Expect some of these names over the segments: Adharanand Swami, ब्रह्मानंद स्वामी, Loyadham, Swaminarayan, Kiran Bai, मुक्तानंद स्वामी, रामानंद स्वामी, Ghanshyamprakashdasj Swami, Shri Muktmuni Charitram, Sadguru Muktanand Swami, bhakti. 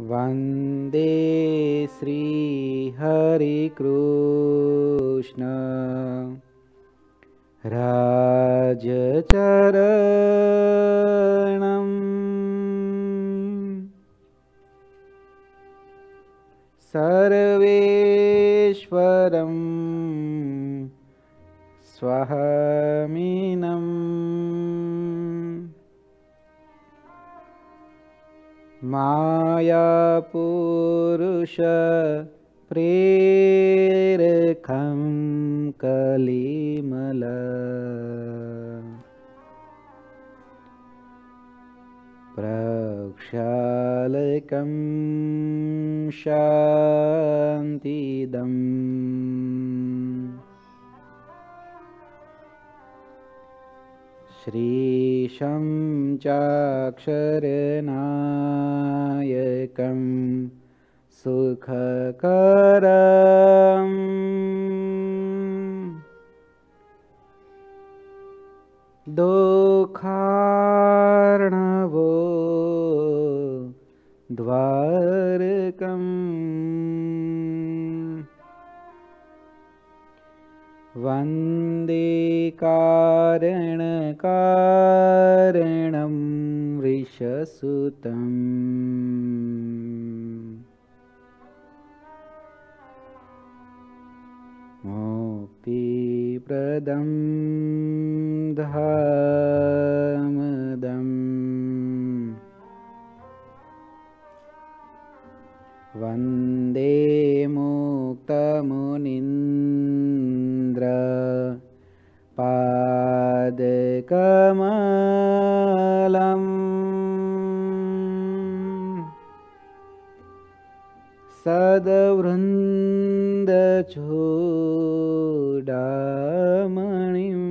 वंदे श्री हरि कृष्ण राजचरणं सर्वेश्वरं स्वामिनं मायापुरुष प्रेरकं कलिमला प्रक्षालकं शान्तिदं श्रीशं चाक्षरनायकं सुखकरं दुःखार्णवो द्वारकं वन्दे कारणकारणं ऋषसुतं मुक्तिप्रदं धामदं वन्दे मुक्तमुनीन्द्र पादकमलं सद्वृन्दचूडामणिं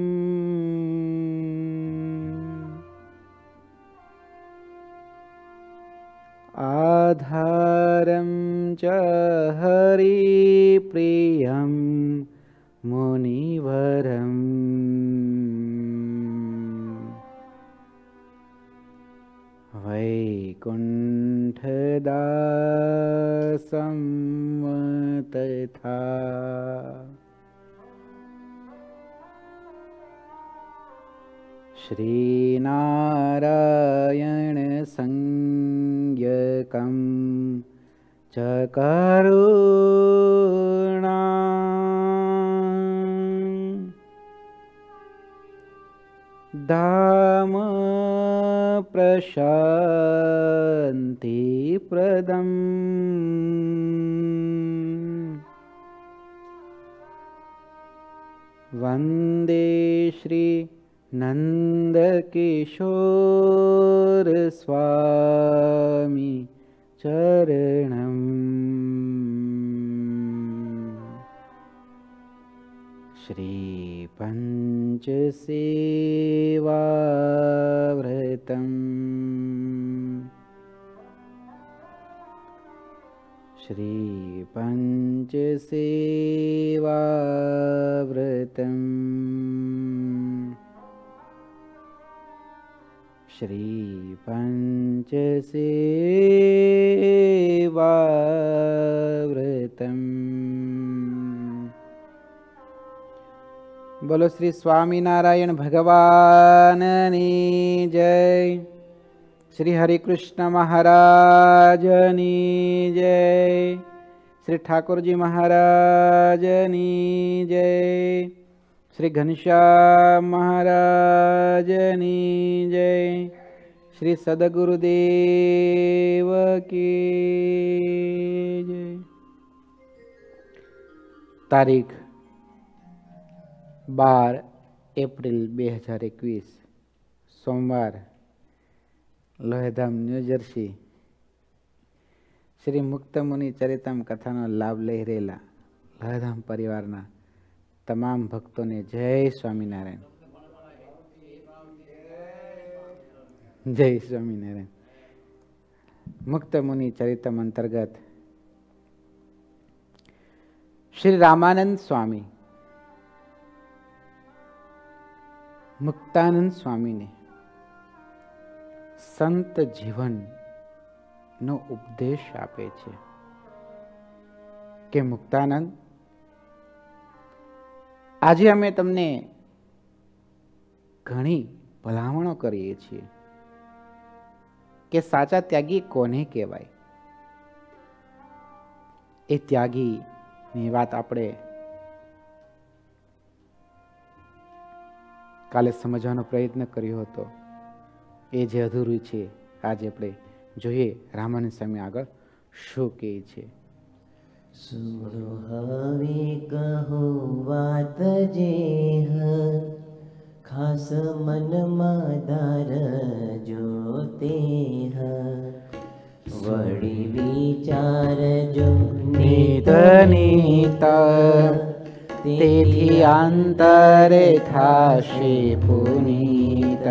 आधारं च हरिप्रियं मुनिवरं वैकुण्ठदासं तथा श्रीनारायण संज्ञकं चकारुणां धाम प्रशान्तिप्रदं वन्दे श्री नंदकिशोर स्वामी चरणं श्री पंच सेवाव्रतं श्री पंच सेवाव्रतं श्री पंच सेवाव्रतं बोलो श्री स्वामीनारायण भगवाननी जय। श्री हरि कृष्ण महाराजनी जय। श्री ठाकुर जी महाराजनी जय। श्री घनश्याम महाराजनी जय। श्री सद्गुरुदेव की जय। तारीख 12 एप्रिल 2021 सोमवार लोहेधाम न्यू जर्सी श्री मुक्तमुनि चरित्रम कथानो लाभ लई रहेला लोहेधाम परिवारना तमाम भक्तों ने जय स्वामीनारायण जय स्वामीनारायण। मुक्तमुनि चरित्रम अंतर्गत श्री रामानंद स्वामी मुक्तानंद स्वामी ने संत जीवन નો ઉપદેશ આપે છે કે મુક્તાનંદ, આજે અમે તમને ઘણી ભલામણો કરીએ છીએ કે સાચા ત્યાગી કોને કહેવાય, એ ત્યાગીની વાત આપણે કાલે સમજવાનો પ્રયત્ન કર્યો હતો, એ જે અધૂરું છે આજે આપણે જોઈએ રામાનંદ સ્વામી આગળ શું કહે છે। सुनो हवे कहो बात जे हर खास मन मादार जोते हर वड़ी विचार जो नीत नीता तेथी आंतरे थाशे पुनीत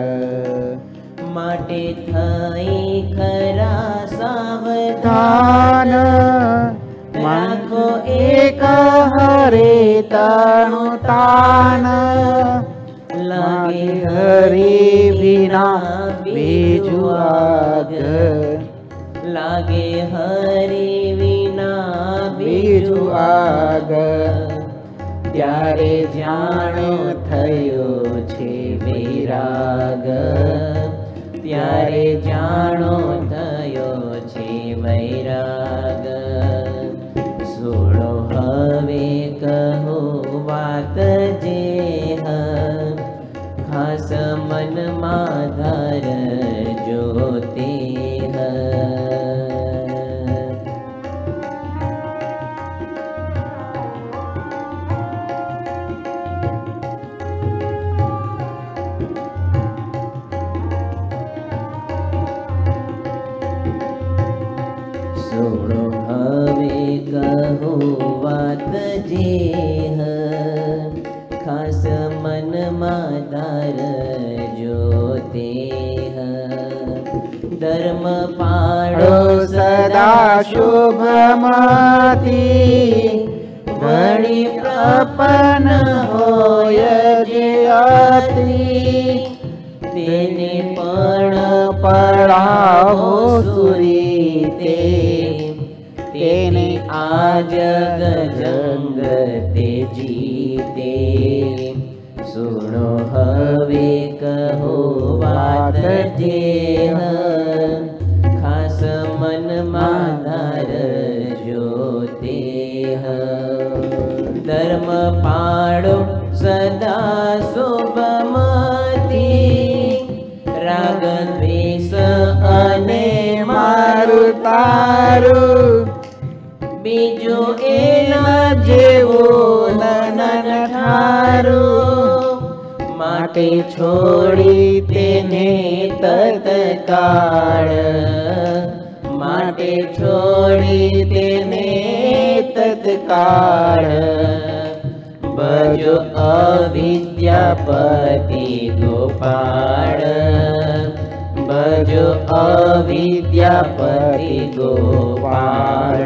माटे थाई खरा सावधान माखो एक हरे तानु तान लागे हरी बिना बीजु आग लागे हरी बिना बीजु आग त्यारे जानो थयो छे वैराग त्यारे जानो थयो छे वैराग सोड़ो हवे कहो बात जे खास मन माधर जोते बात जे खास मन मादार जोते धर्म पाड़ो सदा शुभ माती बड़ी प्रपन होय जे आती तेने पण पड़ाओ सुरीते तेने आज गजंग ते जीते सुनो हवे कहो बात जे खास मन माधर जोते धर्म पाड़ो सदा शुभमती राग द्वेष अने मारु तारु बीजो एना जेवो ननन थारू माटे छोड़ी तेने तत्काळ माटे छोड़ी तेने तत्काळ बजो अविद्यापति गोपाळ बजो अविद्यापति गोपाळ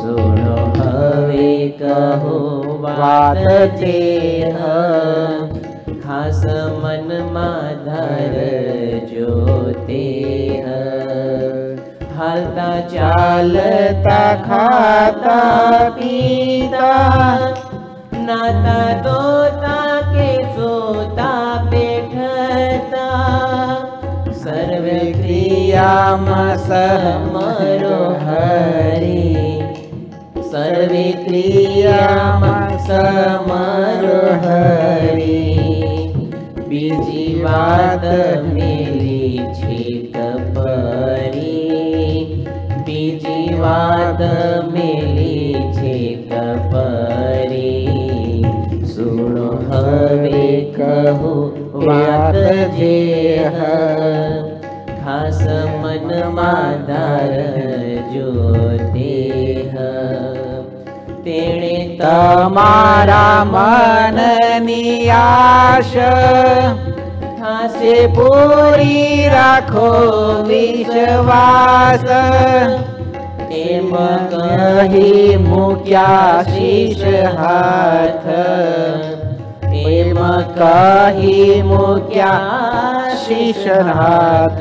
सुनो हवे कहो बात जे खास मन माधर जोते हालता चालता खाता पीता नाता दोता के सोता बैठता सर्वे क्रिया मरो हरि सर्वे क्रिया मरो हरि बीजी बात मिली छीक परी बीजी बात मिली छीक परी सुनो हवे कहो बात जे खास मन मादार जोते तेणे तमारा मननी आश खासे पूरी राखो विश्वास एम कही मुक्या शीश हाथ एम कही मुक्या शीश हाथ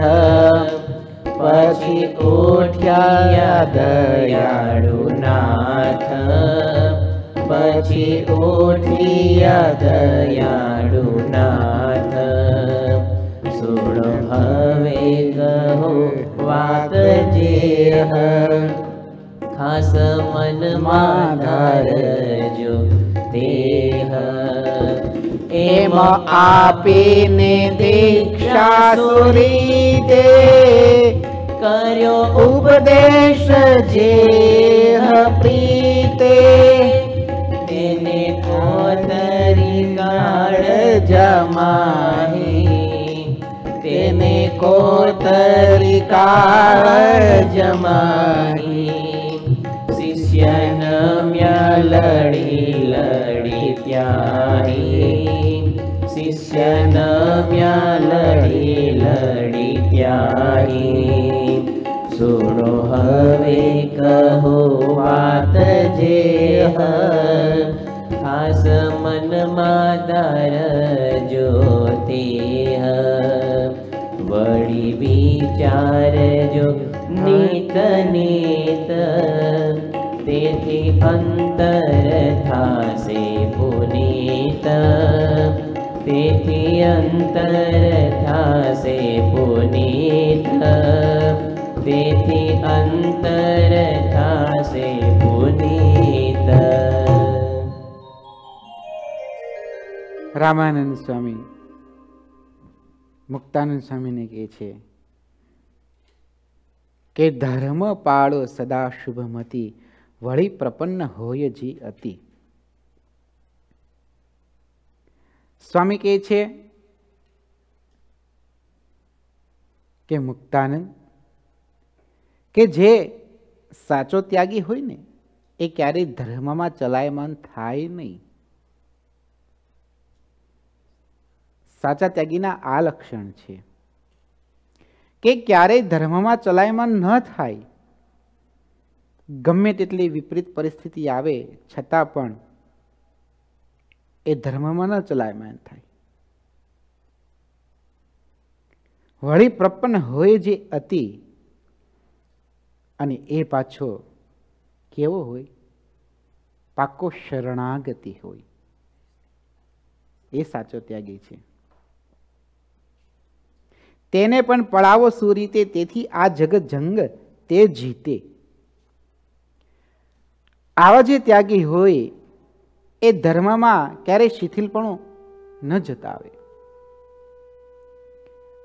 पछी उठ्या दयाळु नाथ, पछी उठ्या दयाळु नाथ। सुनो हवे गहो वात जे हर, खास मन मां धारजो तेह। एम आपीने दीक्षा सुरी दे, कर्यो उपदेश जेह प्रीते। तेने कोतरी काळ जमाही, तेने कोतरी काळ जमाही। शिष्यन म्यालड़ी लड़ी त्याही, शिष्यन म्यालड़ी लड़ी त्याही। सुनो हवे कहो वात जे हर, खास मन मां धारजो तेह। वड़ी विचार जो नीत नीत, तेथी अंतर थासे पुनीत। तेथी अंतर थासे पुनीत, तेथी अंतर थासे पुनीत। रामानंद स्वामी मुक्तानंद स्वामी ने कहे छे के धर्म पाळो सदा शुभमती, वळी प्रपन्न होय जी अति। स्वामी कहे छे के मुक्तानंद के जे साचो त्यागी होय ने ए क्यारे धर्म में चलायमान थाय नहीं। साचा त्यागीना आ लक्षण छे के क्यारे धर्म में चलायमान न थाय। गम्मे तेटली विपरीत परिस्थिति आवे छतां पण ए धर्म में न चलायमान थाय। वळी प्रपन्न होय जे अति, अने ए पाछो केवो होय, पाको शरणागति होय। ए साचो त्यागी छे। तेने पण पड़ावो सुरीते, तेथी आ जगत जंग ते जीते। आवा जे त्यागी होय ए धर्ममां क्यारे शिथिलपणो न जतावे,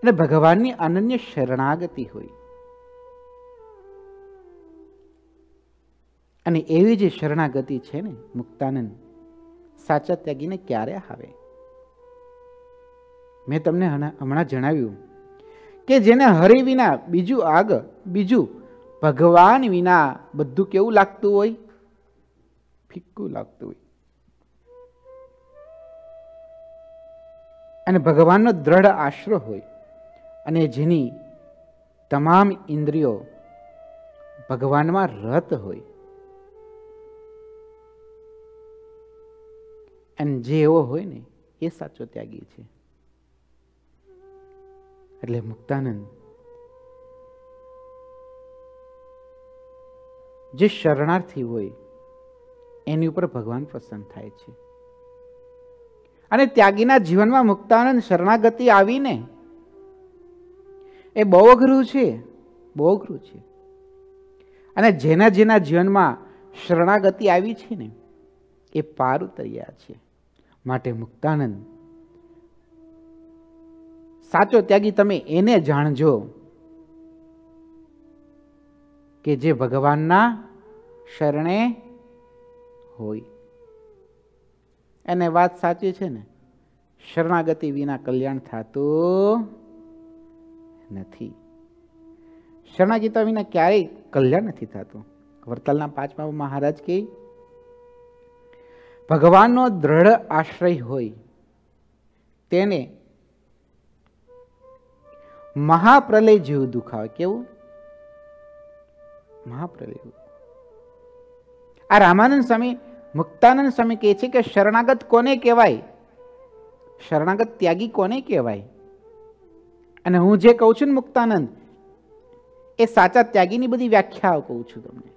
अने भगवाननी अनन्य शरणागति होय। अने एवी जे शरणागति छे ने मुक्तानंद साचा त्यागीने क्यारे आवे। मैं तमने हमणां जणाव्युं के जेने हरि विना बीजू आग, बीजू भगवान विना बधु केवुं लागतुं होय, फीकू लागतुं होय। अने भगवाननो दृढ़ आश्रय होय, अने जेनी तमाम इंद्रियो भगवानमां रत होय। अने जे एवो होय ने ए साचो त्यागी छे। એટલે મુક્તાનંદ જે શરણાર્થી હોય એની ઉપર ભગવાન પ્રસન્ન થાય છે। અને ત્યાગીના જીવનમાં મુક્તાનંદ શરણાગતિ આવીને એ બહુ અઘરું છે, બહુ અઘરું છે। અને જેના જેના જીવનમાં શરણાગતિ આવી છે ને એ પાર ઉતર્યા છે। માટે મુક્તાનંદ साचो त्यागी तमे एने जाणजो के जे भगवानना शरणे होय। एने वात साची छे ने, शरणागति विना कल्याण थातुं नथी। शरणागति विना क्यारे कल्याण नथी थातुं। वर्तलना पांचमा महाराज कहे भगवाननो दृढ़ आश्रय होय तेने महाप्रलय जीव दुखावे। केवो महाप्रलय। आ रामानंद स्वामी मुक्तानंद स्वामी कहे छे के शरणागत कोने कहेवाय, शरणागत त्यागी कोने कहेवाय। अने हूँ जे कहूं छुं मुक्तानंद એ સાચા ત્યાગીની બધી વ્યાખ્યાઓ કહું છું તમને।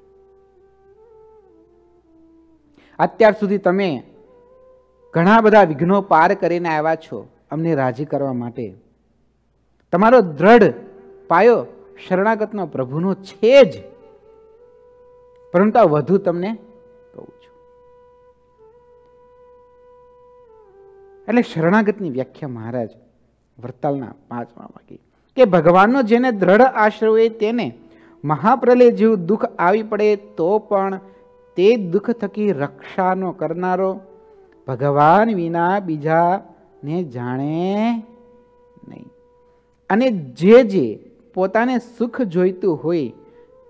અત્યાર સુધી તમે ઘણા બધા વિઘ્નો પાર કરીને આવ્યા છો અમને રાજી કરવા માટે। તમારો દ્રઢ પાયો શરણાગતનો પ્રભુનો છે જ, પરંતુ આ વધુ તમને કહું છું। એટલે શરણાગતની વ્યાખ્યા મહારાજ વર્તાલના 5માં વાક્ય કે ભગવાનનો જેને દ્રઢ આશ્રય હોય તેને મહાપ્રલય જેવું દુઃખ આવી પડે તો પણ તે દુઃખ થકી રક્ષાનો કરનારો ભગવાન વિના બીજાને જાણે નહીં। અને જે પોતાને સુખ જોઈતું હોય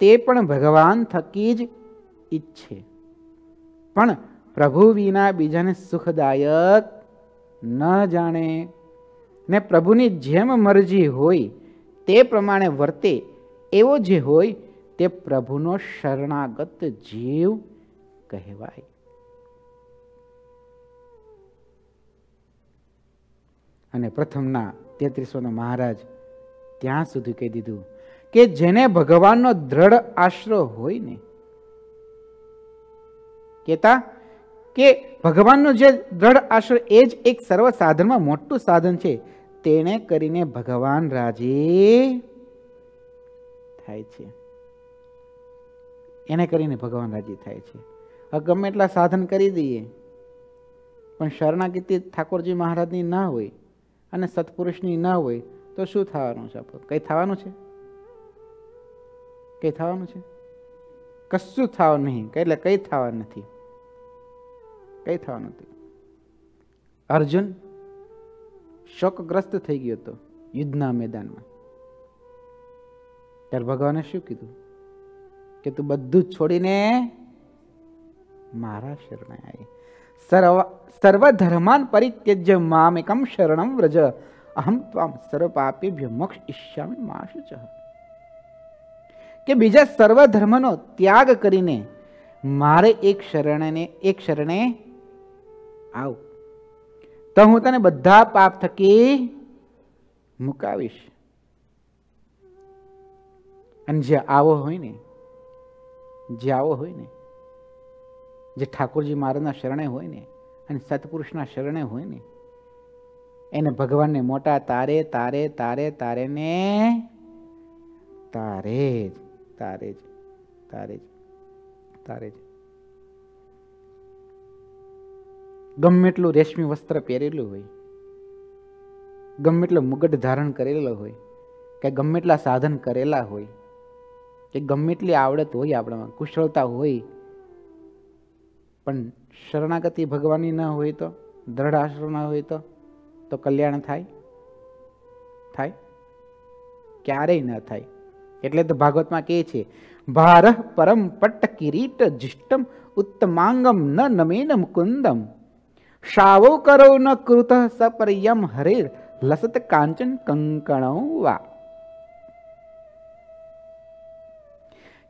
તે પણ ભગવાન થકી જ ઈચ્છે, પણ પ્રભુ વિના બીજાને સુખદાયક ન જાણે ने प्रभुनी जेम मर्जी होय ते प्रमाणे वर्ते एवो जे होय ते प्रभुनो शरणागत जीव कहेवाय। अने प्रथमना 33 महाराज त्यां सुधी कही दीधुं के जेने भगवाननो दृढ़ आश्रय होय ने केता के भगवाननो जे दृढ़ आश्रय एज एक सर्व साधनमां मोटुं साधन छे तेने करीने भगवान राजी थाय छे, एने करीने भगवान राजी थाय छे। गमे एटला साधन करी दीए पण शरणागति ठाकुरजी महाराजनी ना होय अने सत्पुरुषनी ना होय तो शुं थवानुं छे? आपणे कई थवानुं छे? कई थवानुं छे? कशुं थवानुं नहीं। એટલે કઈ થવાનું નથી, कई थवानुं नथी। अर्जुन शोकग्रस्त थई गयो तो युद्धना मैदानमां, त्यारे भगवाने शुं कीधुं के तू बधुं छोडीने मारा शरणे आवी। सर्वधर्मान परित्यज्य माम एकम शरणं व्रज अहम त्वाम सर्वपापेभ्यो मोक्ष इष्यामि मा शुचः। के बीजा सर्व धर्मनो त्याग करीने मारे एक शरणे आव तो हूँ तने बधा पाप थकी मुकावीश। अने जे आवो होय ने, जे आवो होय ने, जे ठाकुरजी महाराजना शरणे होय ने अने सत्पुरुषना शरणे होय ने एने भगवान ने मोटा तारे तारे तारे तारे ने तारेज तारेज तारेज तारेज। गम्मे एटलुं रेशमी वस्त्र पहेरेलुं होय, गम्मे एटलो मुगट धारण करेलो होय के गम्मे एटला साधन करेला होय के गम्मे एटली आवडत होय आपणामां कुशलता होय पण शरणागति भगवाननी न होय तो दृढ़ आश्रय न होय तो कल्याण थाय थाय क्यारेय न थाय। एटले तो भागवतमां कहे छे भारः परम पट्ट किरीट जिष्टम उत्तमांगम न नमेन मुकुंदम शावो करो न कृत सपरियम हरेर लसत कांचन कंकणौ वा।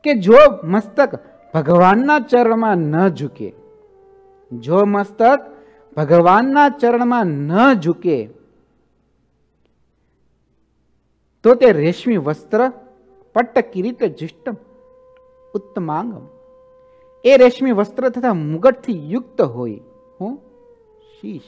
के जो मस्तक भगवानना चरणमां न झुके, जो मस्तक भगवानना चरणमां न झुके तो ते रेशमी वस्त्र पट्ट किरीट जिष्टम उत्तमांगम ए रेशमी वस्त्र तथा मुगट थी युक्त होय हूं शीश।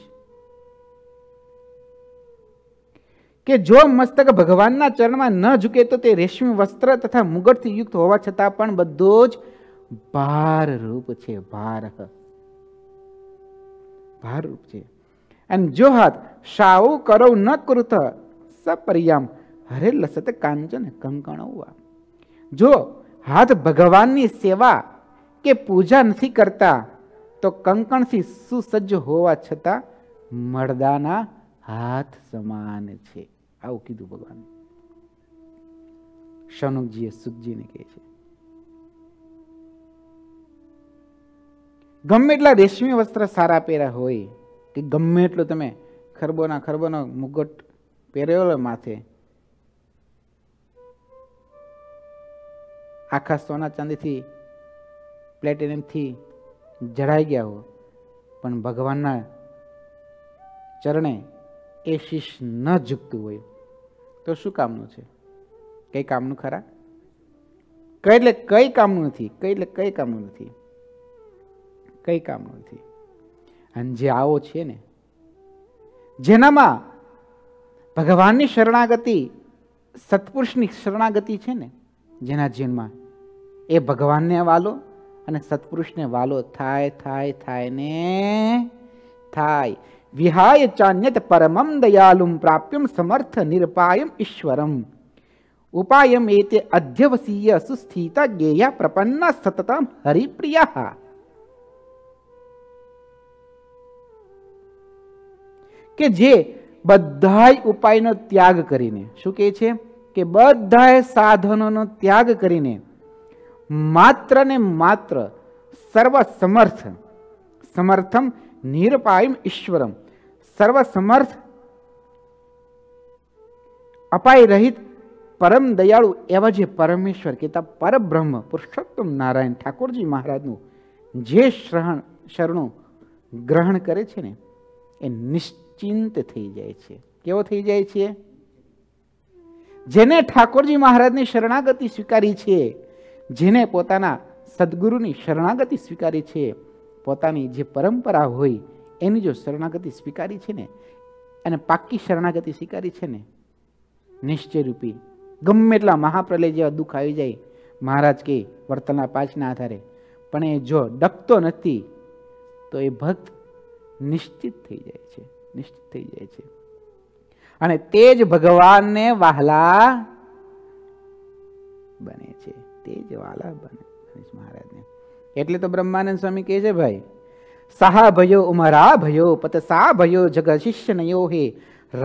के जो मस्तक भगवानना चरणमां न झुके तो ते रेशमी वस्त्र तथा मुगट थी युक्त होवा छतां पण बधो ज भार रूप छे, भार रूप छे। अने जो हाथ शावो करौ न कृत सपरियाम हरे लसत कांचन कंकणवा। जो हाथ भगवाननी सेवा के पूजा नहीं करता तो कंकण थी सुसज्ज होवा छता मर्दाना हाथ समान छे। आवुं कीधुं भगवान। शौनकजीए सुखजीने कहे छे गम्मे एटला रेशमी वस्त्र सारा पहेरा होय के गम्मे एटलो तमे खरबोना मुगट पहेरेलो माथे आखा सोना चांदी थी प्लेटिनियम थी जड़ाई गया हो पण भगवान चरणे ए शीश न झुकतुं होय तो शुं कामनुं छे? कई कामनुं खरा? એટલે કઈ કામનું નથી, એટલે કઈ કામનું નથી, કઈ કામનું નથી। અને જે આવો છે ને, જેનામાં ભગવાનની શરણાગતિ, સત્પુરુષની શરણાગતિ છે ને, જેના જીવનમાં એ ભગવાનને વાલો અને સત્પુરુષને વાલો થાય થાય થાય ને થાય। विहाय चान्यत परमं दयालुं प्राप्यं समर्थ निरपायं ईश्वरं उपायं एते अध्यवसीय सुस्थिता गेया प्रपन्ना सततं हरिप्रिया। के जे बधाय उपायनो त्याग करीने, शुं कहे छे के बधाय साधनोनो त्याग करीने मात्र ने मात्र सर्वसमर्थ समर्थं निरपायं ईश्वरं सर्वसमर्थ अपाय रहित परम दयालु एवं जे परमेश्वर कहता पर ब्रह्म पुरुषोत्तम नारायण ठाकुर जी महाराज नु जे शरणों ग्रहण करे छे ने ए निश्चिंत थी जाए छे। केवो थी जाए छे? जेने ठाकुर जी महाराज ने शरणागति स्वीकारी छे, जेने पोताना सद्गुरु नी शरणागति स्वीकारी छे, पोतानी जे परंपरा होय एनी जो शरणागति स्वीकारी छे ने अने पाक्की शरणागति स्वीकारी छे ने निश्चय रूपी गमे तेटला महाप्रलय जेवा दुख आई जाए महाराज के वर्तना पाछना आधारे पण ए जो डगतो नथी तो ए भक्त निश्चित थई जाय छे, निश्चित थई जाय छे अने तेज भगवान ने वाहला बने छे, तेज वाला बने महाराज ने। एटले तो ब्रह्मानंद स्वामी कहे छे भाई साहा भयो उमरा भयो पतसा भयो जग शिष्य नयो हे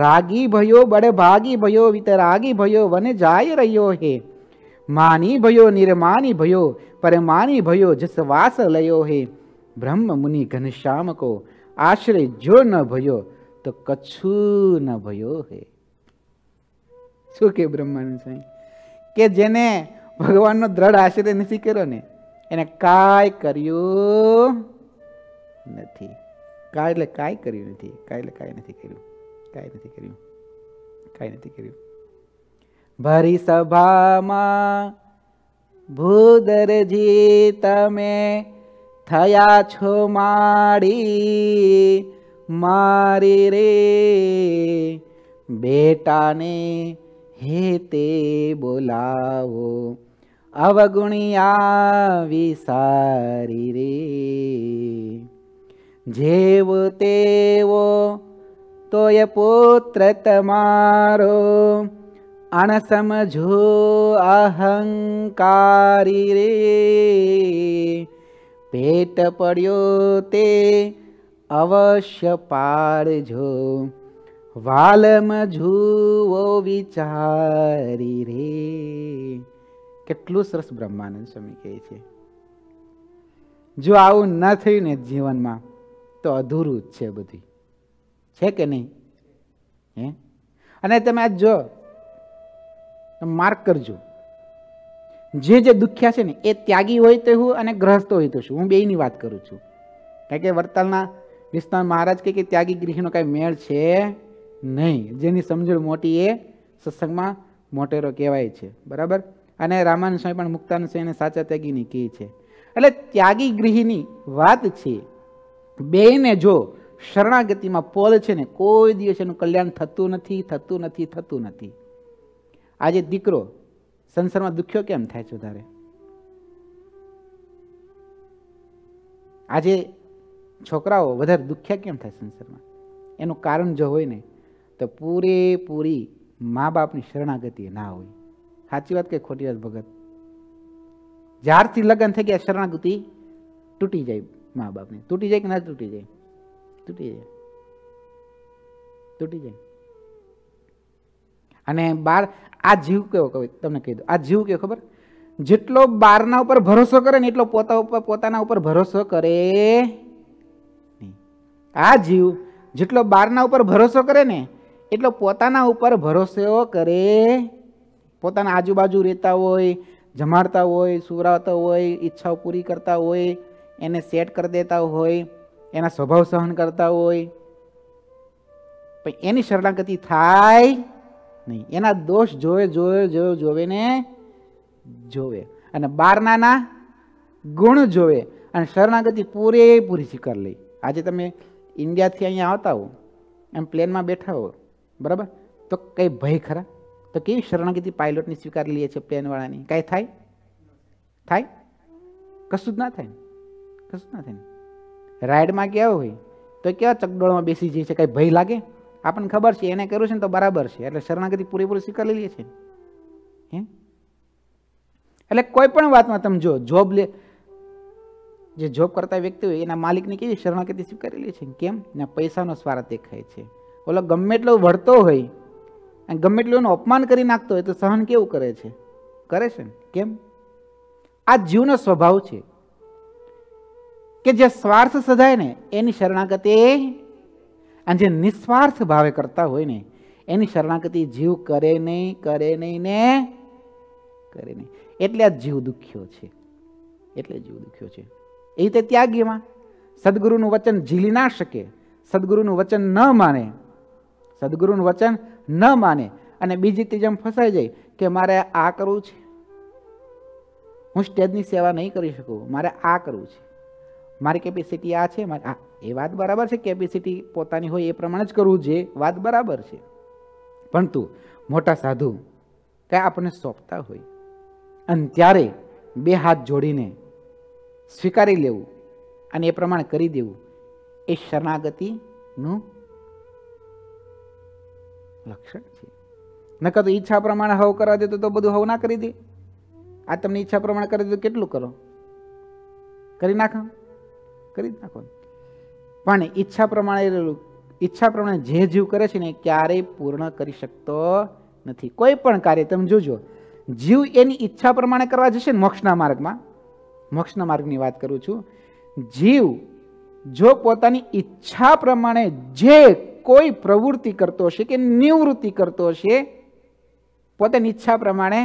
रागी भयो बड़े भागी भयो वितरागी भयो वने जाय रह्यो हे मानी भयो निर्मानी भयो परमानी भयो जसवास लयो हे ब्रह्म मुनि घनश्याम को आश्रय जो न भयो तो कछु न भयो हे। शुं के ब्रह्मानंद स्वामी के जेने भगवान नो दृढ़ आश्रय नथी कर्यो ने एने काई कर्युं नथी, काई ले काई कर्युं नथी, काई ले काई नथी कर्युं, काई नथी कर्युं, काई नथी कर्युं। भरी सभामां भूदरजी तमे थया छो माडी मारी रे बेटाने हेते बोलावो अवगुणिया विसारी रे जेव तेवो तोय पुत्र तमारो अणसमझो अहंकारी रे पेट पड्यो ते अवश्य पारजो वालम जुवो विचारी रे। કેટલું સરસ બ્રહ્માનંદ સ્વામી કહે છે। જો આવું ન થયું ને જીવનમાં તો અધૂરું જ છે બધું, છે કે નહીં? હે, અને તમે આ જો માર્ક કરજો, જે જે દુખ્યા છે ને એ ત્યાગી હોય તો હું અને ગ્રહસ્થ હોય તો શું, હું બેયની વાત કરું છું। કારણ કે વર્તાલના વિસ્તાર મહારાજ કહે કે ત્યાગી ગૃહિણીનો કાંઈ મેળ છે નહીં, જેની સમજણ મોટી એ સત્સંગમાં મોટેરો કહેવાય છે, બરાબર। અને રામાનંદ સ્વામી પણ મુક્તાનંદ સ્વામીને સાચા ત્યાગીની કહે છે। એટલે ત્યાગી ગૃહિની વાત છે, બેને જો શરણાગતિમાં પોલ છે ને કોઈ દિવસ એનું કલ્યાણ થતું નથી, થતું નથી, થતું નથી। આજે દીકરો સંસારમાં દુખ્યો કેમ થાય છે વધારે? આજે છોકરાઓ વધારે દુખ્યા કેમ થાય સંસારમાં? એનું કારણ જો હોય ને તો પૂરેપૂરી મા બાપની શરણાગતિ ના હોય। સાચી વાત કે ખોટી વાત ભગત? જ્યારથી લગ્ન થઈ ગયા શરણાગતિ તૂટી જાય મા બાપની, તૂટી જાય કે ના તૂટી જાય? તૂટી જાય, તૂટી જાય। અને બાર આ જીવ કેવો કહે તમને કહી દો, આ જીવ કેવો ખબર? જેટલો બારના ઉપર ભરોસો કરે ને એટલો પોતાના ઉપર ભરોસો કરે નહીં। આ જીવ જેટલો બારના ઉપર ભરોસો કરે ને એટલો પોતાના ઉપર ભરોસો કરે, પોતાના આજુબાજુ રહેતા હોય, જમાડતા હોય, સુવરાવતા હોય, ઈચ્છાઓ પૂરી કરતા હોય, એને સેટ કરી દેતા હોય, એના સ્વભાવ સહન કરતા હોય, પણ એની શરણાગતિ થાય નહીં। એના દોષ જોવે જોવે જોવે જોવે ને જોવે अने बारनाना गुण जोवे अने शरणागति पूरेपूरी स्वीकार ले। आज तमे इंडिया थी अहीं आवता हो एम प्लेन में बैठा हो बराबर तो कई भय खरा तो केवी शरणागति पायलट ने स्वीकार लीए छे प्लेन वाला ने कई थाय थाय कशुं ज ना थाय कशुं ना थाय। राइड में केवुं होय तो केवा चकडोळ में बेसी जाय छे कई भय लागे आपने खबर छे एने कर्युं छे तो बराबर छे एटले शरणागति पूरेपूरी स्वीकार लीए छे हैं। एटले कोईपण वातमां तमे जो जॉब ले जे जॉब करता व्यक्ति होय एना मालिकने केवी शरणागति स्वीकारेली छे केम ने पैसानो स्वार्थ देखाय छे। ओलो गमे तेटलो वळतो होय अने गमे तेटलो एनुं अपमान करी नाखतो होय तो सहन केवुं करे छे केम। आ जीवनो स्वभाव छे के जे स्वार्थ सधाय ने एनी शरणागति अने जे निस्वार्थ भावे करता होय ने एनी शरणागति जीव करे नहीं एटले आ जीव दुख्यो छे ए रीते त्यागी में सद्गुरुनुं वचन झीली ना शके सद्गुरुनुं वचन न माने अने बीजी तीजम फसाई जाए कि मारे आ करवुं छे हूँ स्टेजनी सेवा नहीं करी शकूँ मारे आ करवुं छे मारी केपेसिटी आ छे मारे आ ए वात बराबर छे केपेसिटी पोतानी होय ए प्रमाणे ज करवुं जे वात बराबर छे परंतु मोटा साधु के आपणे सोंपता होय अने त्यारे बे हाथ जोड़ीने स्वीकारी लेवू अने ए प्रमाण करी देवू ए शरणागतिनुं लक्षण छे। नकर तो ઈચ્છा प्रमाण हव करवा देतो तो बधुं हव ना करी दे। आ तमने ઈચ્છा प्रमाण करे तो केटलुं करो करी नाखो पण ઈચ્છा प्रमाणे जे जीव करे छे ने क्यारेय पूर्ण करी शकतो नथी। कोई पण कार्य तमे जोजो जीव एनी ઈચ્છा प्रमाणे करवा जशे मोक्षना मार्गमां मोक्षना मार्गनी वात करूं छूं जीव जो पोतानी इच्छा प्रमाणे जे कोई प्रवृत्ति करतो हशे के निवृत्ति करतो हशे पोतानी इच्छा प्रमाणे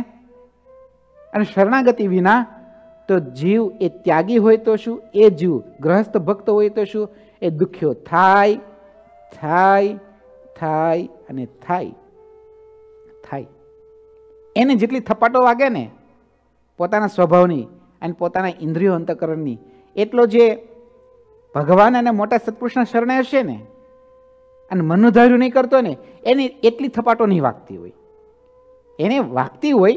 अने शरणागति विना तो जीव ए त्यागी होय तो शुं ए जीव गृहस्थ भक्त होय तो शुं ए दुख्यो थाय थाय थाय अने थाय थाय। एने जेटली थपाटो वागे ने पोताना स्वभावनी अने पोताना इंद्रियो अंतकरणनी एटलो जे भगवान अने मोटा सत्पुरुषना शरणे हशे ने अने मनुधार्यु नहीं करतो ने एने एटली थपाटो नहीं वागती होय एने वागती होय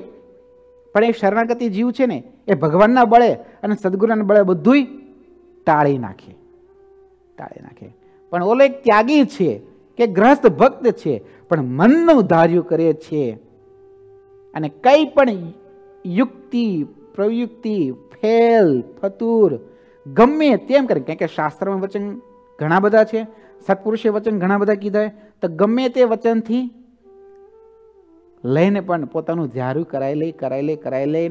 पण ए शरणागति जीव छे ने ए भगवानना बळे अने सद्गुरुना बळे बधुंय टाळी नाखे पण ओलो एक त्यागी छे के गृहस्थ भक्त छे पण मननुं धार्यु करे छे अने कई पण युक्ति प्रयुक्ति फेल फतूर गमे तेम करीने कारण के शास्त्र में वचन घणा बधा छे सत्पुरुषे वचन घणा बधा कीधा है तो गमे ते वचन थी लईने पण पोतानुं धार्यु कराई ले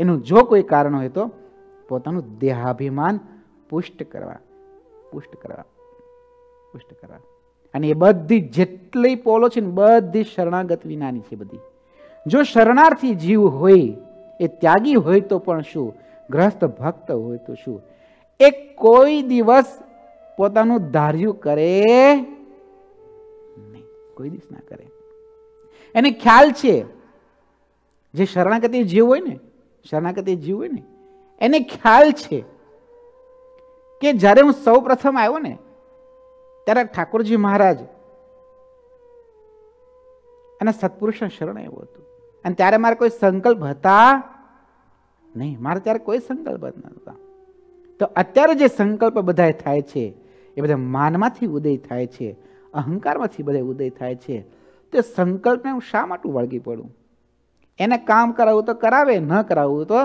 एनुं जो कोई कारण होय तो पोतानुं देहाभिमान पुष्ट करवा अने ए बधी जेटली पोलो छे ने बधी शरणागत विनानी छे। बधी जो शरणार्थी जीव होय ए त्यागी होय तो पण शुं गृहस्थ भक्त होय तो शुं एक कोई दिवस पोतानुं धार्यु करे नहीं कोई दिवस ना करे। एने ख्याल छे जे शरणागति जीव होय ने एने ख्याल छे के ज्यारे हूँ सौ प्रथम आव्यो ने त्यारे ठाकुरजी महाराज अने सत्पुरुषना शरण आव्यो हतो अने त्यारे मारे कोई संकल्प हता नहीं मारे त्यारे कोई संकल्प न हता तो अत्यारे जे संकल्प बधाय थाय छे ए बधा मानमांथी उदय थाय छे अहंकारमांथी बधाय उदय थाय छे तो संकल्पने हूँ शा माटे वळगी पडुं एने काम करावुं तो करावे न करावुं तो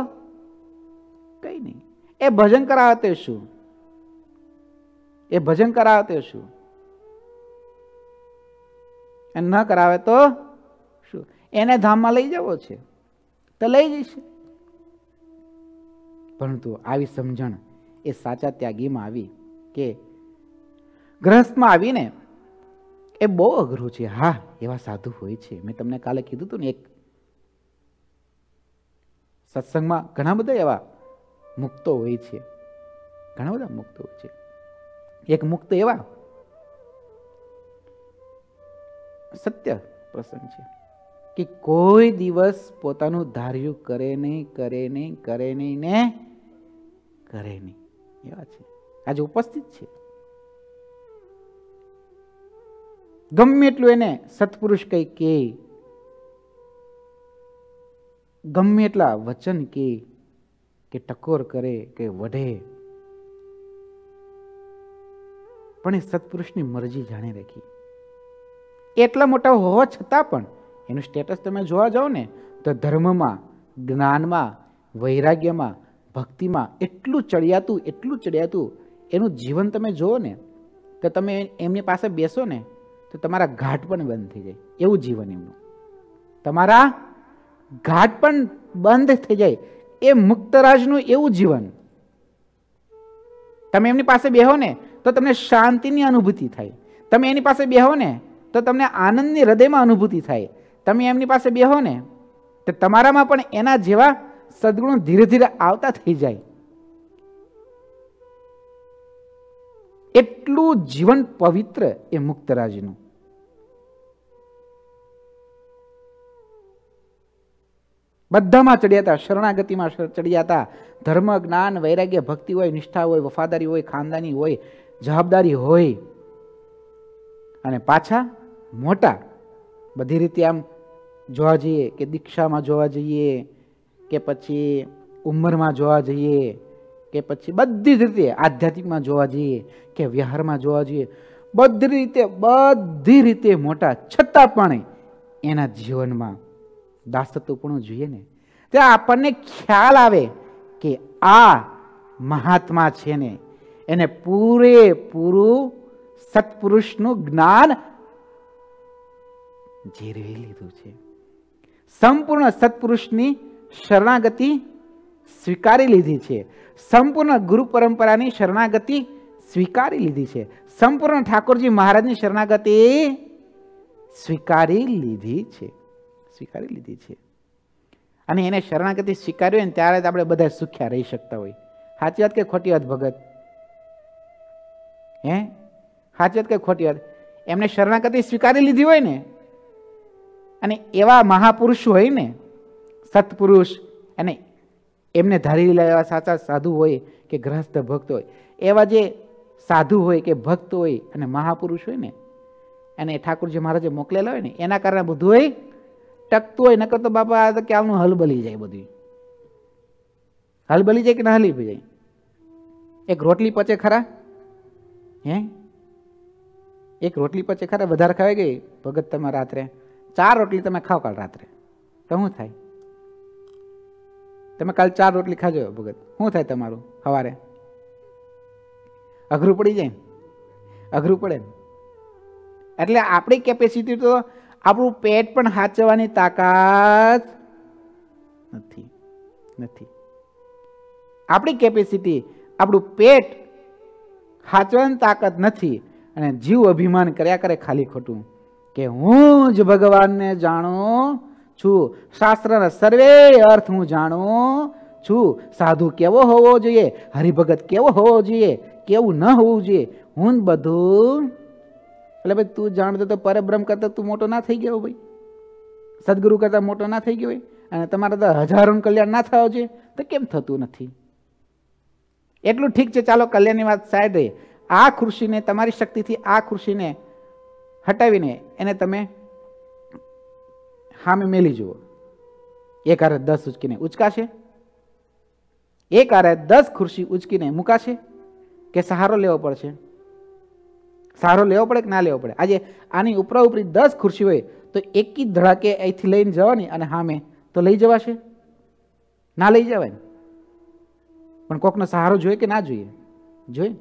कई नहीं। ए भजन करावे तो शुं अने न करावे तो शुं एने धाममां लई जवो छे तो लई जशे परंतु आवी समझण ए साचा त्यागीमां आवी के गृहस्थमां आवीने ए बहु अघरू छे। हाँ एवा साधु होय छे मैं तमने काले कीधुं हतुं ने एक सत्संगमां घणा बधा एवा मुक्तो होय छे एक मुक्त एवा सत्य प्रसंग छे कि कोई दिवस पोतानु धार्यु करे नहीं करे नहीं करे नहीं ने करे नहीं। आज उपस्थित है गम्य एटलू एने सत्पुरुष कई के गम्य एटला वचन के टकोर करे के वढे पण सत्पुरुषनी मरजी जाने रखी। एटला मोटा होवा छतां पण एनु स्टेटस तमे जोवा जाओ ने तो धर्ममां ज्ञानमां वैराग्यमां भक्तिमां एटलू चढ़ियातुं एनु जीवन तमे जोओ ने तो तमे एमनी पासे बेसो ने तो तमारा घाट पण बंद थी जाए एवं जीवन एमनुं तमारा घाट पण बंद थी जाए ए मुक्तराजनुं एवं जीवन। तमे एमनी पासे बेहो ने तो तमने शांतिनी अनुभूति थाय। तमे एनी पासे बेहो ने तो तमने आनंदनी हृदयमां अनुभूति थाय। तमे एमनी पासे बेहो ने तो तमारामां पण एना जेवा सद्गुणों धीरे धीरे आवता थई जाय। एटलू जीवन पवित्र ए मुक्तराजनुं। बधामां चढ़ियाता शरणागतिमां चढ़ियाता धर्म ज्ञान वैराग्य भक्ति होय निष्ठा होय वफादारी होय खानदानी होय जवाबदारी होय अने पाछा मोटा बधी रीते आम जोवा जोईए के दीक्षामां जोवा जोईए के पछी उंमरमां जोवा जोईए के पछी बधी रीते आध्यात्मिकमां जोवा जोईए के व्यवहारमां जोवा जोईए बधी रीते मोटा छतां पण एना जीवनमां दासत्वपणुं जोईए ने त्यां आपणने ख्याल आवे कि आ महात्मा छे ने एने पूरेपूरू सत्पुरुषनुं ज्ञान झेरवी लीधुं छे। संपूर्ण सत्पुरुषनी शरणागति स्वीकारी लीधी छे। संपूर्ण गुरु परंपरानी शरणागति स्वीकारी लीधी छे। संपूर्ण ठाकुरजी महाराजनी शरणागति स्वीकारी लीधी छे स्वीकारी लीधी छे अने एने शरणागति स्वीकारी होय त्यारे ज आपणे बधा सुख्या रही शकता होय। साची वात के खोटी वात भगत? हे साची वात के खोटी वात? एमणे शरणागति स्वीकारी लीधी होय ने अने एवा महापुरुष होय ने सत्पुरुष अने एमणे धारी लेवा साचा साधु होय के गृहस्थ भक्त होय एवा जे साधु होय के भक्त होय अने महापुरुष होय ने अने ठाकुरजी महाराजे मोकलेला होय ने एना कारणे बधुं होय टकतु होय नकर तो बापा आ तो क्यालनु हल बली जाए। बधी हल बली जाए कि ना हली जाए? एक रोटली पचे खरा? हैं एक रोटली पचे खरा? वधारे खाई गई भगत तमे रात्रे 4 रोटली तमे खाओ काल रात्रे तो शुं थाय? तमे काल 4 रोटली खाजो भगत शुं थाय तमारुं? हवारे अघरू पड़ी जाए। अघरू पड़े एटले आपणी केपेसिटी तो आपणु पेट पण हाचवानी ताकत नथी नथी। आपणी केपेसिटी आपणु पेट हाचवानी ताकत नथी अने जीव अभिमान कर्या करे खाली खोटू के हूँ ज भगवान ने जाणू छू। शास्त्रना सर्वे अर्थ हूँ जाणू छू। साधु केवो होवो जोईए हरिभगत केवो होवो जोईए केवुं न होवुं जोईए हूँ बधुं એટલે ભાઈ તું જાણતો તો પરબ્રહ્મ કરતાં તું મોટો ના થઈ ગયો ભાઈ? સદગુરુ કરતાં મોટો ના થઈ ગયો હોય? અને તમારે તો હજારોનું કલ્યાણ ના થવા જોઈએ તો કેમ થતું નથી? એટલું ઠીક છે, ચાલો કલ્યાણની વાત સાઈડ રહી। આ ખુરશીને તમારી શક્તિથી આ ખુરશીને હટાવીને એને તમે સામે મેલી જુઓ। એક હારે 10 ઉચકીને ઉચકાશે? એક હારે 10 ખુરશી ઉચકીને મુકાશે કે સહારો લેવો પડશે? सहारो लेव पड़े कि ना लेव पड़े? आज आनी उपरा उपरी 10 खुर्शी हो तो एक ही धड़ाके अहींथी लईने जवानी अने हामे तो लई जवाशे? ना लई जवाय पण कोकनो सहारो जोईए कि ना जोईए? जोईए।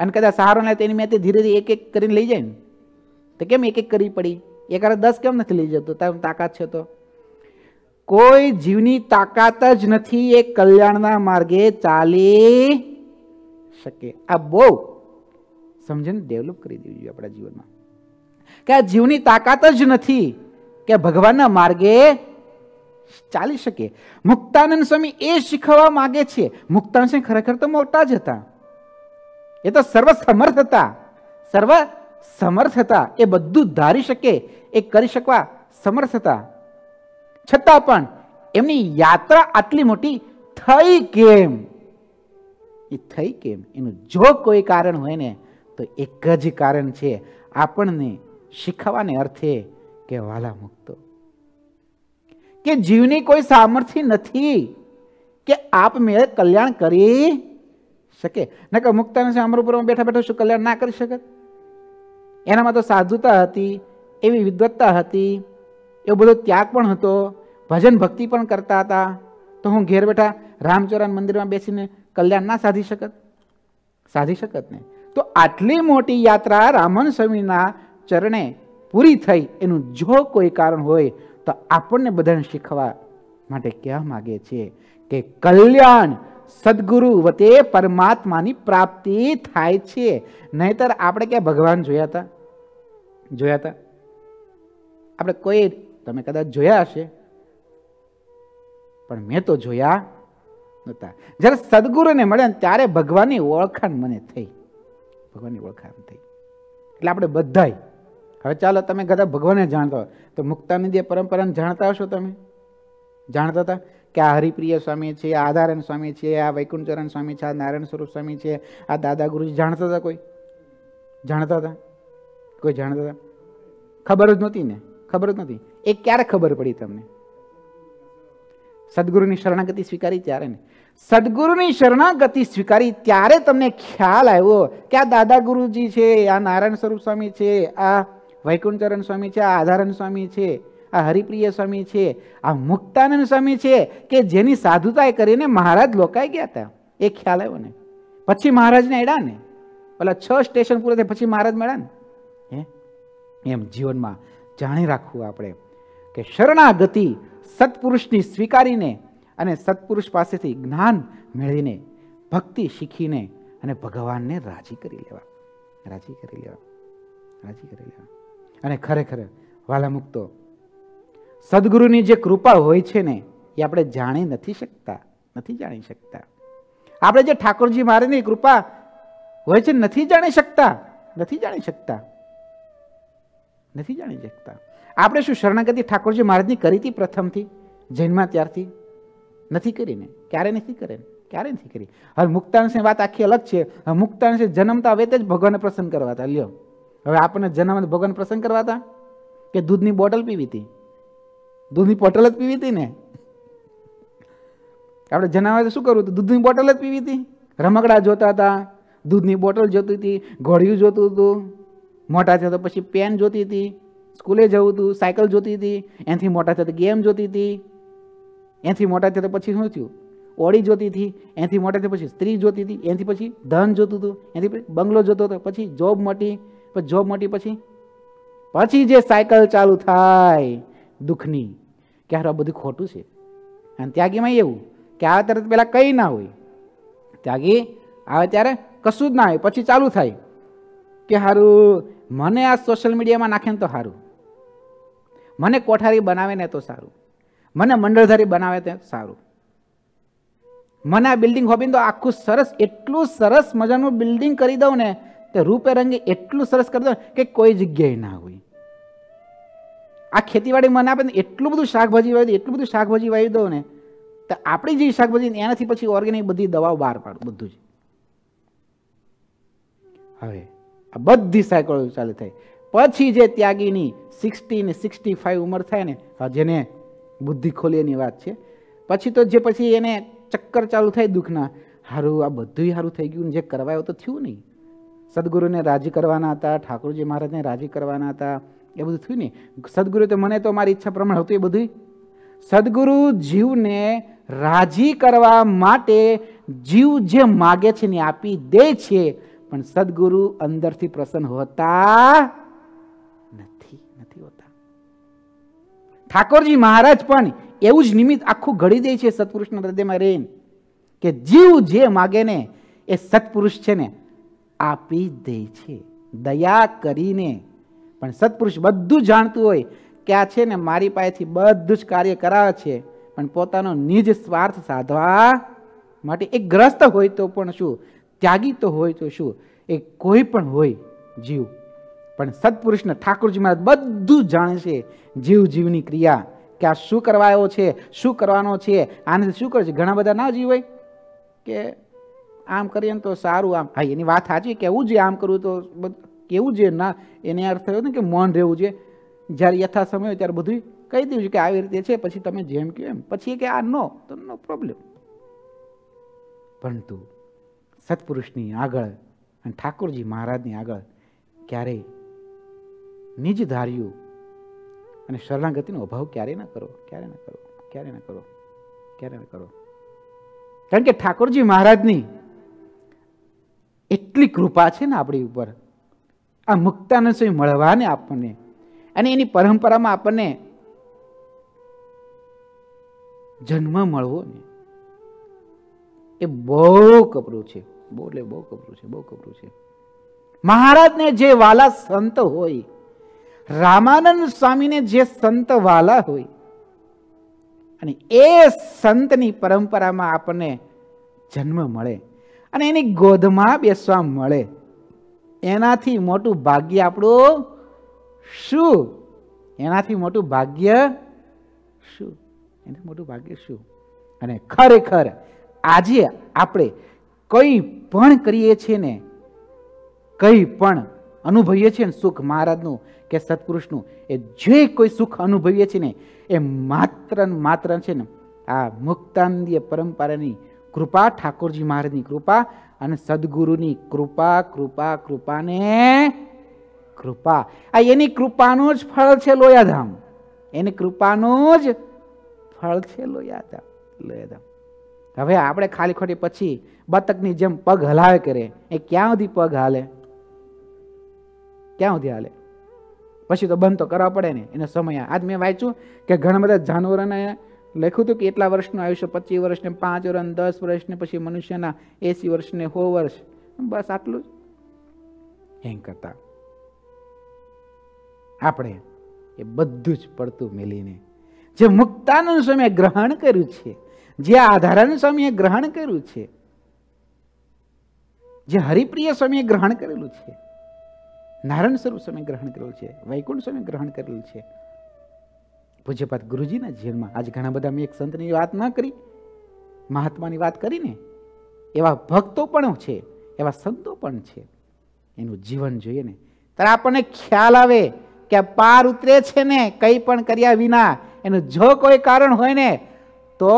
अने कदा सहारो ना तेनी मेते धीरे धीरे एक एक करीने लई जाय ने तो केम एक एक करवी पड़ी? एक हारे 10 केम नथी लई जतो? ताम ताकत छे तो? कोई जीवनी ताकत ज नथी ए कल्याणना मार्गे चाली शके। आ बहु समझने डेवलप करी देवी अपना जीवन में क्या जीवनी ताकत ज नथी के भगवान मार्गे चाली शके। मुक्तानंद स्वामी ए शीखवा मांगे छे। मुक्तानंद स्वामी खरेखर तो मोटा ज हता। ए तो सर्वसमर्थ हता। सर्वसमर्थ हता। ए बधुं धारी शके। ए करी शकवा समर्थ था छतां पण एमनी यात्रा आटली मोटी थई केम? ए थई केम एनु जो कोई कारण होय ने तो एक ज कारण छे आपणने શીખવાને અર્થે કે વાલા મુક્તો કે જીવની કોઈ સામર્થ્ય નથી કે આપમેળે કલ્યાણ કરી શકે ન કે મુક્તાને સામરૂપમાં બેઠા બેઠા શું કલ્યાણ ના કરી શકે? એનામાં તો સાધુતા હતી, એવી વિદ્વત્તા હતી, એવો બધો ત્યાગ પણ હતો, ભજન ભક્તિ પણ કરતા હતા, તો હું ઘેર બેઠા રામચોરાન મંદિરમાં બેસીને કલ્યાણ ના સાધી શકત? સાધી શકત ને? તો આટલી મોટી યાત્રા રામન સ્વામીના चरणे पूरी थई एनु जो कोई कारण होय तो आपने बधाने शीखवा माटे क्या मांगे छे के कल्याण सद्गुरु वते परमात्मानी प्राप्ति थाय छे। नहीतर आपणे क्या भगवान जोया था आपणे कोई तमे कदाच जोया हशे पण मैं तो जोया नता। ज्यारे सद्गुरु ने मळ्या त्यारे भगवानी ओळखाण मने थई, भगवानी ओळखाण थई। एटले आपणे बधाय हवे चालो तमे कदा भगवानने जाणता हो तो मुक्तानंदीय परंपराने जाणता हशो। तमे जाणता हता के आ हरिप्रिय स्वामी छे, आ आधारण स्वामी छे, आ वैकुंठचरण स्वामी छे, आ नारायण स्वरूप स्वामी छे, आ दादा गुरुजी जाणता हता? कोई जाणता हता? कोई जाणता हता? खबर ज नहोती ने, खबर ज नहोती। ए क्यारे खबर पड़ी तमने? सद्गुरुनी शरणागति स्वीकारी त्यारे ने। सद्गुरुनी शरणागति स्वीकारी त्यारे तमने ख्याल आव्यो के आ दादा गुरुजी छे, आ नारायण स्वरूप स्वामी छे, आ वैकुंठचरण स्वामी है, आधारण स्वामी है, आ हरिप्रिय स्वामी है, आ मुक्तानंद स्वामी है कि जेनी साधुताए करीने महाराज लोकाई गया था। ए ख्याल आव्यो ने? पछी महाराज ने अड्या ने? भला 6 स्टेशन पूरा थे पछी महाराज मळ्या ने? एम जीवन में जाणी राखवू आपणे के शरणागति सत्पुरुषनी स्वीकारीने अने सत्पुरुष पासेथी ज्ञान मेळवीने भक्ति शीखीने अने भगवानने राजी करी लेवा। अने खरेखर वाला मुक्तो सद्गुरुनी जे कृपा होय छे ने ए आपणे जाणी नथी शकता, नथी जाणी शकता। आपणे जे ठाकुरजी महाराजनी कृपा होय छे नथी जाणी शकता। आपणे शुं शरणागति ठाकुरजी महाराजनी करीती प्रथमथी जन्मा त्यारथी? नथी करीने, क्यारे नथी करी। हवे मुक्तानंदनी वात आखी अलग छे। मुक्तानंद जन्मता वेत ज भगवानने प्रसन्न करवा था। लियो हवे आपने जन्म भगवान प्रसन्न करवा था कि दूधनी बोटल पीवी थी? दूधनी बोटल ज पीवी थी ने? आपणे जन्म तो शू करू? तो दूधनी बोटल ज पीवी थी, रमकड़ा जोता था, दूधनी बोटल जोती थी, घोड़ियूं जोतुं हतुं, मोटा थया तो पछी पेन जोती थी, स्कूले जवुं हतुं, साइकल जोती थी, एनाथी मोटा थया तो गेम जोती थी, एनाथी मोटा थया तो पछी शुं थयुं? ओड़ी जोती थी, एनाथी मोटा थया पछी स्त्री जोती थी, एनाथी पछी धन जोतुं हतुं, एनाथी पछी बंगलो जोतो हतो, पछी जॉब मटी पछी जे साइकल चालू थाय दुखनी के हारो बधुं खोटुं छे। अने त्यागीमां एवुं के आ तरत पहेला कंई ना होय, त्यागी आवे त्यारे कशुं ज ना होय, पछी चालू थाय के हारू मने आ सोशल मीडिया में नाखे तो सारू, मने कोठारी बनावे ने तो सारू, मने मंडलधारी बनावे तो सारू, मने आ बिल्डिंग होबीन तो आखू सरस एटलू सरस मजानु बिल्डिंग करी दऊं ने तो रूपे रंगे एटलू सरस कर दो कि कोई जग्याए ना होय। आ खेतीवाड़ी मने आपने एटलू बधुं शाकभाजी वावी दो ने तो आपणी जी शाकभाजी एनाथी पछी ऑर्गेनिक बधी दवाओ बहार पाडो बधुं ज। हवे आ बधी साइकल चालू थाय पछी जे त्यागीनी 60 ने 65 उमर थाय ने जेने बुद्धि खोले एनी वात छे, पछी एने चक्कर चालू थाय दुखना। हारू आ बधुंय हारू थई गयुं, जे करवायो तो थयुं नहीं। सद्गुरु ने राजी करवाना था, ठाकुर जी महाराज ने राजी करवाना था, ए बधुं थयुं नहीं। सद्गुरु तो मने तो मारी इच्छा प्रमाण हतुं ए बधुं। सद्गुरु जीव ने राजी करवा माटे जीव जे मागे छे ने आपी दे छे, पण सद्गुरु अंदर थी प्रसन्न होता नथी होता। ठाकुरजी महाराज पण एवुं ज निमित्त आखुं घड़ी दे छे सत्पुरुषना हृदयमां रहीने के जीव जे मागे ने ए सत्पुरुष छे ने आपी दे छे दया करीने। पण सत्पुरुष बधुं जाणतुं होय के आ छे ने मारी पासेथी बधुं ज कार्य करावे छे, पण पोतानो निज स्वार्थ साधवा माटे एक ग्रस्त होय तो पण शुं, त्यागी तो होय तो शुं, एक कोई पण होय जीव पण सत्पुरुषने ठाकुरजी महाराज बधुं जाणे छे। जीव जीवनी क्रिया के आ शू करवायो छे, शू करवानो छे, आने शू करे छे। घणा बधा ना जीव होय के आम करीए तो सारू, आम हां एनी वात साची के केवुं जे आम करूं तो केवुं जे ना, एने अर्थ थयो ने के मौन रहेवुं जे। ज्यारे यथा समय होय त्यारे बधुं कही दीजो के आई रीते छे, पछी तमे जेम कहो एम, पछी के आ नो तो नो प्रॉब्लम। परंतु सत्पुरुषनी आगळ अने ठाकुरजी महाराजनी आगळ क्यारेय निज धार्यु अने शरणागतिनो अभाव क्यारेय न करो, क्यारेय न करो, क्यारेय न करो, क्यारेय न करो। कारण के ठाकुरजी महाराजनी एटली कृपा छे ने आपणी उपर। आ मुक्तानंद स्वामी मळवाने आपणे अने एनी परंपरामां आपणे जन्म मळवो ने ए बहु कपरू छे, बोले बहु कपरू छे, बहु कपरू छे। महाराज ने जे वाला संत होय, रामानंद स्वामी ने जे संत वाला होय अने ए संतनी परंपरामां आपणे जन्म मळे अने एनी गोदमां बेसवा मळे, एनाथी मोटुं भाग्य आपणुं शुं? एनाथी मोटुं भाग्य शुं? एनाथी मोटुं भाग्य शुं? अने खरेखर आजे आपणे कई पण करीए छे ने, कई पण अनुभवीए छे ने, सुख महाराजनुं के सत्पुरुषनुं ए जे कोई सुख अनुभवीए छे ने ए मात्र ने मात्र छे ने आ मुक्तानंदीय परंपरानी कृपा, ठाकुरजी महाराजनी कृपा अने सद्गुरुनी कृपा। कृपा कृपा ने कृपा, आ एनी कृपानो ज फळ छे लोयाधाम, एनी कृपानो ज फळ छे लोयाधाम, लोयाधाम। हवे आपणे खाली खोटी पछी बतकनी जेम पग हलावे करे ए क्यां सुधी पग हाले, क्यां सुधी हाले? पछी तो बंद तो करवा पड़े ने, एनो समय। आज मैं वाँच्युं के घणा बधा जानवरोने लख्युं हतुं के एटला वर्षनुं आयुष्य, 25 वर्ष ने 5 वर्ष ने 10 वर्ष ने, पछी मनुष्यना 80 वर्ष ने 100 वर्ष, बस आटलुं ज। एम करता आपणे ए बधुं ज पड़तुं मेलीने जे मुक्तानंद स्वामीए ग्रहण कर्युं छे, जे आधारानंद स्वामीए ग्रहण कर्युं छे, जे हरिप्रिय स्वामीए ग्रहण करेलुं छे, नारायण स्वरूप स्वामीए ग्रहण करेलुं छे, वैकुंठ स्वामीए ग्रहण करेलुं छे, पूज्यपाद गुरुजीना जीवनमां। आज घणा बधा में एक संतनी वात न करी, महात्मानी वात करी ने, एवा भक्तो पण छे, एवा संतो पण छे। एनुं जीवन जोईए ने त्यारे आपणे ख्याल आवे के पार उतरे छे ने कई पण कर्या विना। एनुं जो कोई कारण होय ने तो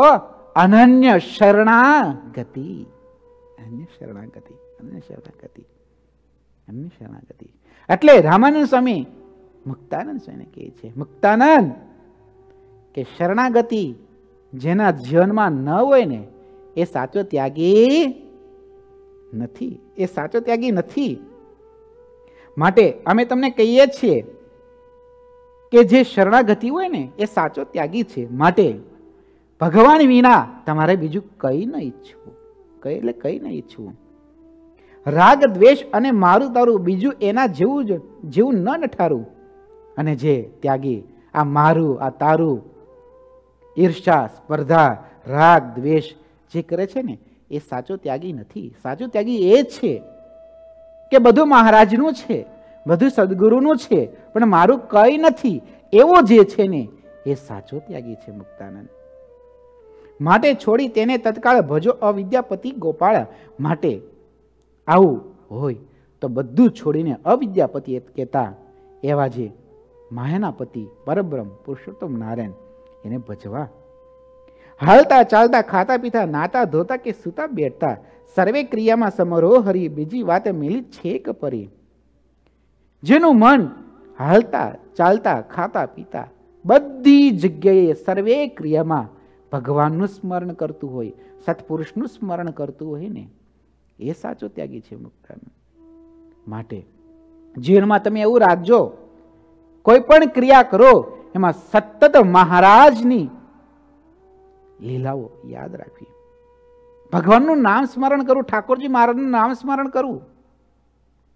अनन्य शरणागति, अनन्य शरणागति, अनन्य शरणागति, अनन्य शरणागति। एटले रामानंद स्वामी मुक्तानंद स्वामीने कहे छे, मुक्तानंद के शरणागति जेना जीवनमां न होय ने ए साचो त्यागी नथी, ए साचो त्यागी नथी। माटे अमे तमने कहीए छीए के जे शरणागति होय ने ए साचो त्यागी छे। माटे भगवान विना तमारे बीजू कई न इच्छवू, कई एटले कई न इच्छवू। राग द्वेष अने मारू तारू बीजू एना जेवू ज जेवू न नठारू। अने जे त्यागी आ मारू आ तारू ईर्ष्या स्पर्धा राग द्वेष जे करे छे ने ए साचो त्यागी नथी। साचो त्यागी ए छे के बधुं महाराजनुं छे, बधुं सद्गुरुनुं छे, पण मारू कई नथी एवो जे छे ने ए साचो त्यागी छे मुक्तानंद। माटे छोड़ी तेने तत्काल भजो अविद्यापति गोपाळ। माटे आवुं होय तो बधुं छोड़ीने अविद्यापति कहेता एवा जे मायाना पति परब्रह्म पुरुषोत्तम नारायण एने भजवा। हलता चालता खाता पीता नाता धोता के सूता बेठता सर्वे क्रिया में समरो हरी। बीजी वाते मिली छेक परी। जेनु मन हलता चालता खाता पीता बधी जग्याए सर्वे क्रिया में भगवान स्मरण करतु होय, सत्पुरुषनु स्मरण करतु होय ने ए साचो त्यागी छे मुक्तानंद। माटे जीवन में तमे एवुं राखजो कोईपण क्रिया करो एमां सतत महाराजनी लीलाओ याद राखी। भगवाननुं नाम स्मरण करूं, ठाकुरजी महाराजनुं नाम स्मरण करूं,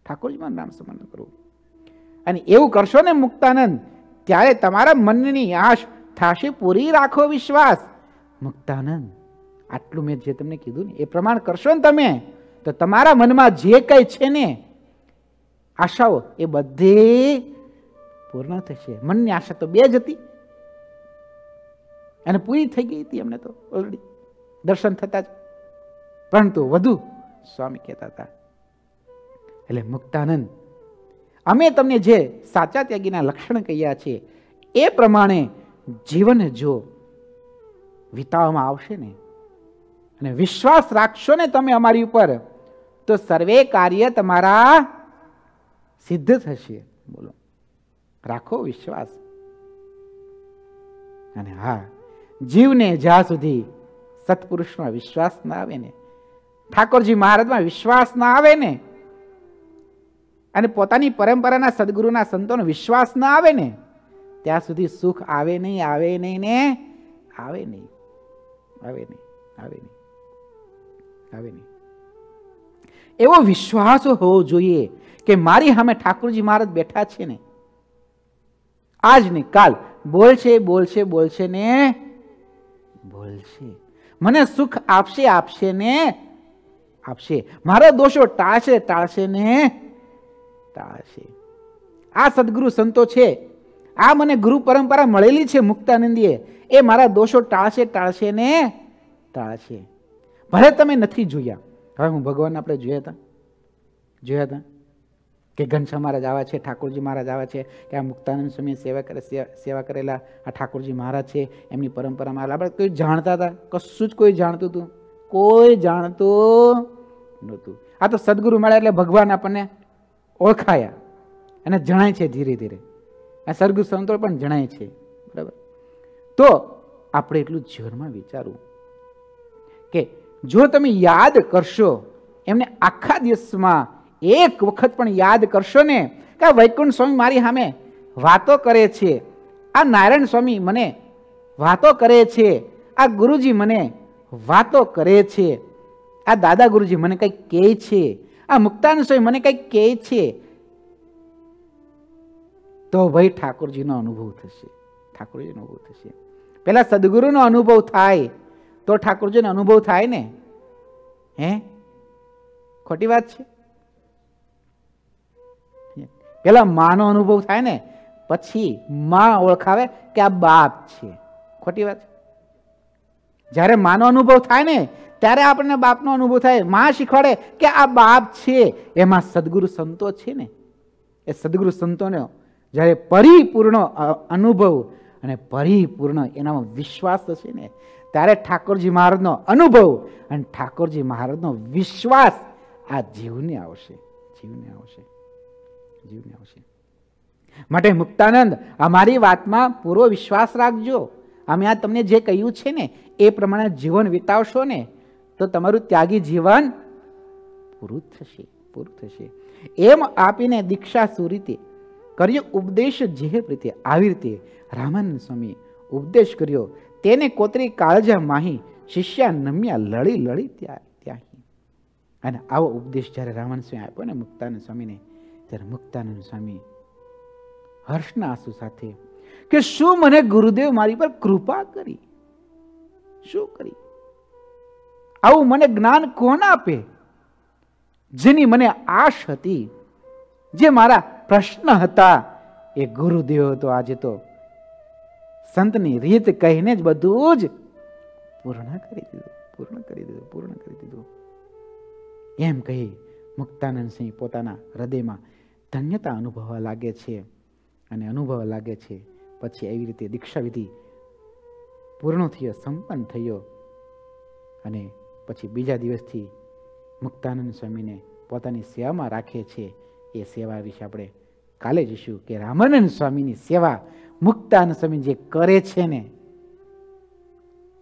ठाकुरजी महाराजनुं नाम स्मरण करूं। अने एवुं करशो ने मुक्तानंद त्यारे तमारा मननी आश थाशे पूरी राखो विश्वास। मुक्तानंद आटलुं मैं जे तमने कीधुं ने ए प्रमाण करशो ने तमे तो तमारा मनमा जे कांई छे ने आशाओं ए बधे पूर्ण थशे। मन ने आशा तो बे ज हती अने पूरी थई गई हती अमने तो ऑलरेडी दर्शन थता ज, परंतु वधु स्वामी कहता था एटले मुक्तानंद अमे तमने जे साचा त्यागीना लक्षण कह्या छे ए प्रमाणे जीवन जो विताववामां आवशे ने अने विश्वास राखशो ने तमे अमारी उपर तो सर्वे कार्य तमारा सिद्ध थशे। बोलो राखो विश्वास। अने हा जीवने ज्यां सुधी सत्पुरुषमां विश्वास न आवे ने, ठाकोरजी महाराजमां विश्वास न आवे ने, अने पोतानी परंपराना सद्गुरुना संतोनो विश्वास न आवे ने, त्यां सुधी सुख आवे नहीं, आवे नहीं ने, आवे नहीं, आवे नहीं, आवे नहीं, आवे नहीं। एवो विश्वास होवो जोईए के मारी हमें ठाकुरजी महाराज बैठा छे ने, आज ने काल बोलशे बोलशे बोलशे ने बोलशे, मने सुख आपशे आपशे ने आपशे, मारा दोषो टाळशे टाळशे ने टाळशे। आ सद्गुरु संतो छे, आ मने गुरु परंपरा मळेली छे मुक्तानंदीए, ए मारा दोषो टाळशे टाळशे ने टाळशे। भले तमे नथी जोया, हवे हुं भगवान आपणे जोया था के घनश्याम महाराज आवा छे, ठाकुरजी महाराज आवा छे, के आ मुक्तानंद स्वामी सेवा करेला आ ठाकुरजी महाराज छे, एमनी परंपरा में आपणे कोई जाणता हता? कशुं ज कोई जाणतुं हतुं? कोई जाणतुं नहोतुं। आ तो सद्गुरु मळ्या एटले भगवान आपणे ओळखाया अने जणाय छे धीरे धीरे, आ सद्गुरु संतो पण जणाय छे, बराबर। तो आपणे एटलुं जीवनमां विचारवुं के जो तमे याद करशो, एमने आखा दिवसमां एक वखत पण याद करशो ने के वैकुंठ स्वामी मारी सामे वातो करे छे, आ नारायण स्वामी मने वातो करे छे, आ गुरुजी मने वातो करे छे, आ दादा गुरुजी मने कंई कहे छे, आ मुक्तानंद स्वामी मने कंई कहे छे, तो भाई ठाकुरजीनो अनुभव थशे, ठाकुरजीनो अनुभव थशे। पहेला सद्गुरुनो अनुभव थाय तो ठाकुरजीनो अनुभव थाय ने, हे खोटी वात छे? पहला माँ नो अनुभव थाय ने पछी माँ ओळखावे के आ बाप छे, खोटी वात। ज्यारे माँ नो अनुभव थाय ने त्यारे आपणे बाप नो अनुभव थाय, माँ शीखवाडे के आ बाप छे। एमां सद्गुरु संतो छे ने, ए सद्गुरु संतोनो ज्यारे परिपूर्ण अनुभव अने परिपूर्ण एनामां विश्वास हशे ने, त्यारे ठाकुरजी महाराजनो अनुभव अने ठाकुरजी महाराजनो विश्वास आ जीवने आवशे, जीवने आवशे। मुक्तानंद अमारी वातमां पूरो विश्वास राखजो, अमे आ तमने जे कह्युं छे ने ए प्रमाणे जीवन वितावशो ने तो तमारुं त्यागी जीवन पूरुं थशे, पूरुं थशे। एम आपीने दीक्षा सुरीते कर्यो उपदेश जे प्रीते, आवी रीते रामानंद स्वामी उपदेश कर्यो, तेने कोतरी काळजा माही शिष्या नम्या लड़ी लड़ी त्याही। अने आवो उपदेश ज्यारे रामानंद स्वामी आप्यो ने मुक्तानंद स्वामीने, तर मुक्तानंद स्वामी हर्षना आंसू साथे के शू मने गुरुदेव मारी पर कृपा करी, शू करी, आउ मने ज्ञान कोण आपे जेनी मने आश हती, जे मारा प्रश्न हता ए गुरुदेव तो आज तो संतनी रीत कहीने ज बधुं ज पूर्ण करी दीधुं, पूर्ण करी दीधुं, पूर्ण करी दीधुं। एम कही मुक्तानंद सिंह पोताना हृदयमां धन्यता अनुभववा लागे छे, अने अनुभव लागे छे पछी एवी रीते दीक्षा विधि पूर्ण थयो, संपन्न थयो, अने पछी बीजा दिवसथी मुक्तानंद स्वामीने पोतानी सेवामां राखे छे। ए सेवा विषे आपणे काले जीशु के रामानंद स्वामीनी सेवा मुक्तानंद स्वामी जे करे छे ने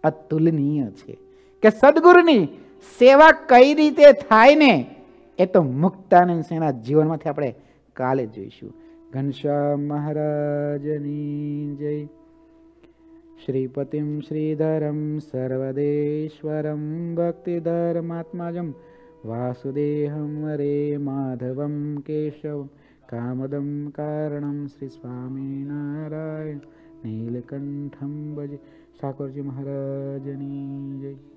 अतुलनीय छे, के सद्गुरुनी सेवा कई रीते थाय ने ए तो मुक्तानंद सिंहना जीवनमांथी आपणे काले जोईशुं। घनश्याम महाराजनी जय। श्रीपतिं श्रीधरं सर्वदेश्वरं भक्तिधर्मात्मजं वासुदेहं वरे माधवं केशवं कामदं कारणं श्री स्वामीनारायण नीलकंठं भजे। ठाकुरजी महाराजनी जय।